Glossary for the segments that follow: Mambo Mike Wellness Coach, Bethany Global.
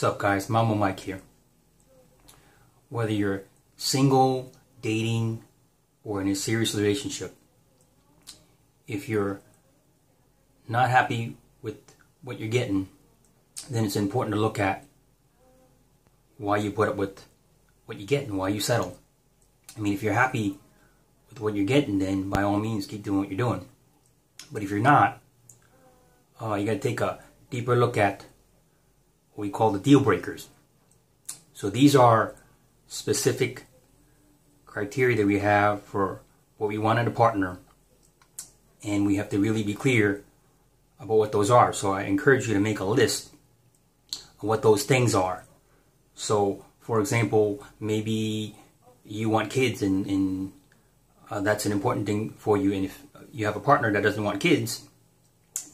What's up guys, Mambo Mike here. Whether you're single, dating, or in a serious relationship, if you're not happy with what you're getting, then it's important to look at why you put up with what you get and why you settle. I mean, if you're happy with what you're getting, then by all means keep doing what you're doing. But if you're not, you got to take a deeper look at what we call the deal breakers. So these are specific criteria that we have for what we want in a partner, and we have to really be clear about what those are. So I encourage you to make a list of what those things are. So for example, maybe you want kids and that's an important thing for you, and if you have a partner that doesn't want kids,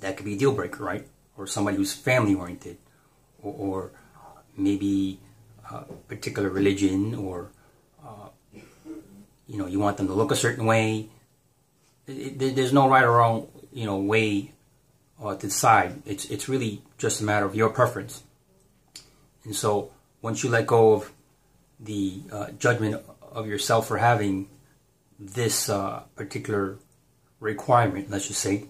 that could be a deal breaker, right? Or somebody who's family oriented, or maybe a particular religion, or you know, you want them to look a certain way. There's no right or wrong, you know, way to decide. It's really just a matter of your preference. And so once you let go of the judgment of yourself for having this particular requirement, let's just say,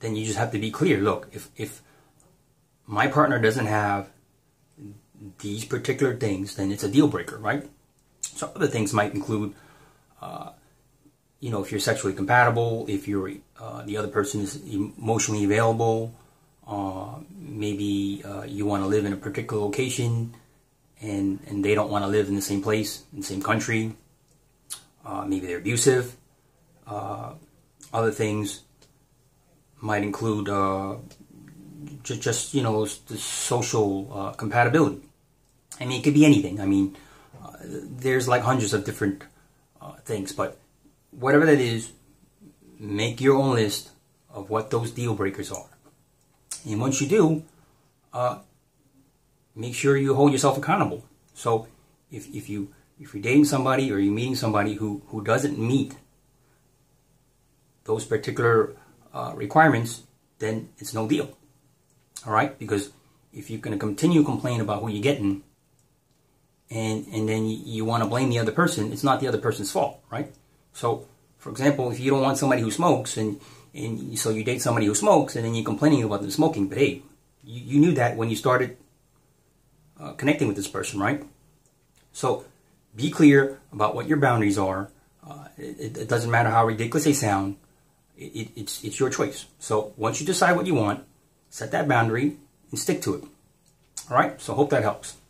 then you just have to be clear. Look, if my partner doesn't have these particular things, then it's a deal breaker, right? So other things might include, you know, if you're sexually compatible, if you're the other person is emotionally available, maybe you want to live in a particular location, and they don't want to live in the same place, in the same country. Maybe they're abusive. Other things might include just you know, the social compatibility. I mean, it could be anything. I mean, there's like hundreds of different things, but whatever that is, make your own list of what those deal breakers are. And once you do, make sure you hold yourself accountable. So if you're dating somebody or you're meeting somebody who doesn't meet those particular requirements, then it's no deal. All right? Because if you're going to continue to complain about who you're getting, and then you want to blame the other person, it's not the other person's fault, right? So, for example, if you don't want somebody who smokes, and so you date somebody who smokes, and then you're complaining about them smoking, but hey, you knew that when you started connecting with this person, right? So, be clear about what your boundaries are. It doesn't matter how ridiculous they sound. It's your choice. So, once you decide what you want, set that boundary and stick to it. All right? So, hope that helps.